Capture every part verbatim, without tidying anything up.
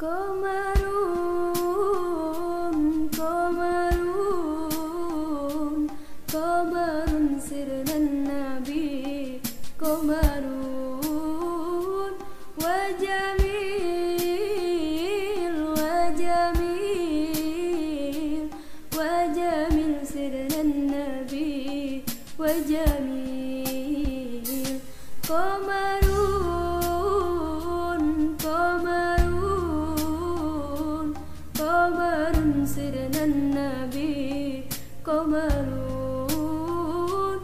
Komarun, komarun, komarun sirran nabi, komarun wajamil, wajamil, wajamil sirran nabi, wajamil komarun, komarun. Komarun sirran nabi, komarun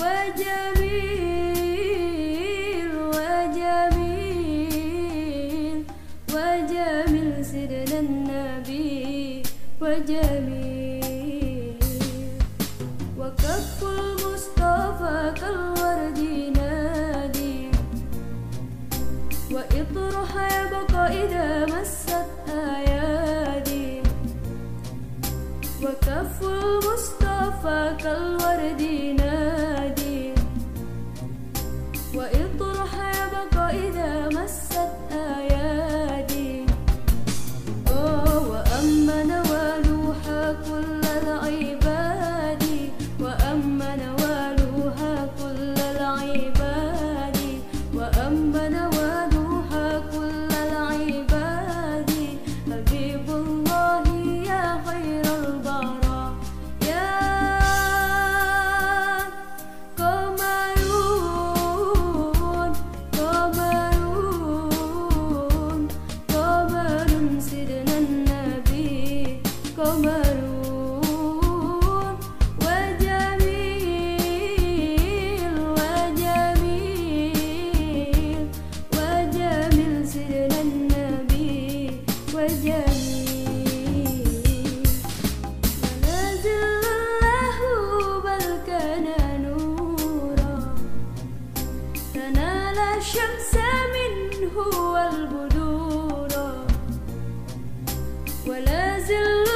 wajamil, wajamil, wajamil sirran nabi, wajamil. Wakaful Mustafa kalwardi nadi, wa itruha yabqa idha massatha. وكف المصطفى كالورد نادي وإطرح يبقى إذا مست أيادي وأمن ولوحى كل العباد وأمن ولوحى كل العباد وأمن ولوحى كل العباد حبيب الله يا خير komarun wajamil, wajamil, wajamil sirran nabi, wajamil. Tanazzalallahu bal kana nura tanala shamsa minhu wal budura wala zillu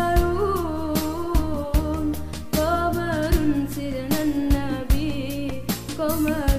Komarun, komarun sirran nabi, komarun.